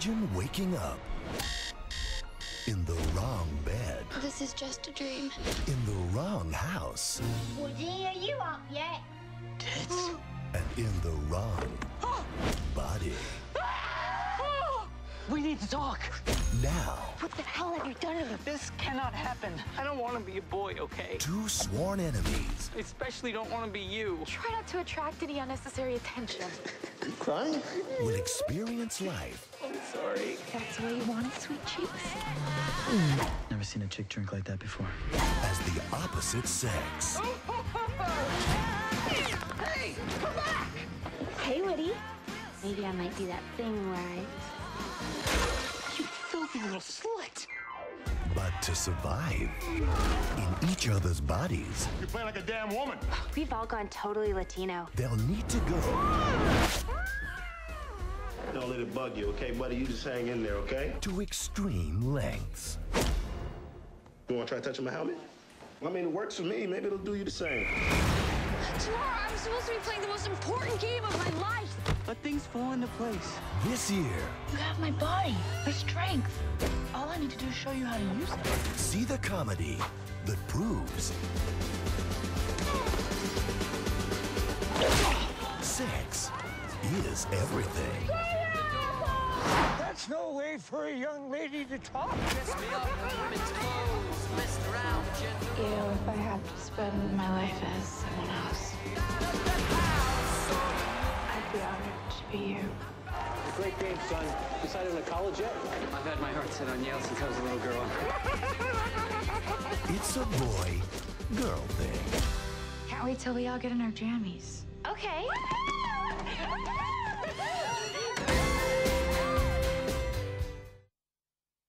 Imagine waking up in the wrong bed. This is just a dream. In the wrong house. Woody, are you up yet? Tits. And in the wrong body. We need to talk. Now. What the hell have you done to me? This cannot happen. I don't want to be a boy, okay? Two sworn enemies. I especially don't want to be you. Try not to attract any unnecessary attention. You crying? Will experience life. I'm sorry. That's where you want it, sweet cheeks. Never seen a chick drink like that before. As the opposite sex. Hey, come back! Hey, Woody. Maybe I might do that thing where you filthy little slut. But to survive in each other's bodies. You play like a damn woman. We've all gone totally Latino. They'll need to go. Don't let it bug you, okay, buddy? You just hang in there, okay? To extreme lengths. You want to try touching my helmet? I mean, it works for me. Maybe it'll do you the same. Tomorrow, I'm supposed to be playing the most important game of my life. But things fall into place. This year. You have my body, my strength. All I need to do is show you how to use it. See the comedy that proves sex is everything. That's no way for a young lady to talk. Dress me up in women's clothes, messed around, gentle. Ew, if I had to spend my life as someone else, I'd be honored to be you. Great game, son. Decided on a college yet? I've had my heart set on Yale since I was a little girl. It's a boy-girl thing. Can't wait till we all get in our jammies. Okay.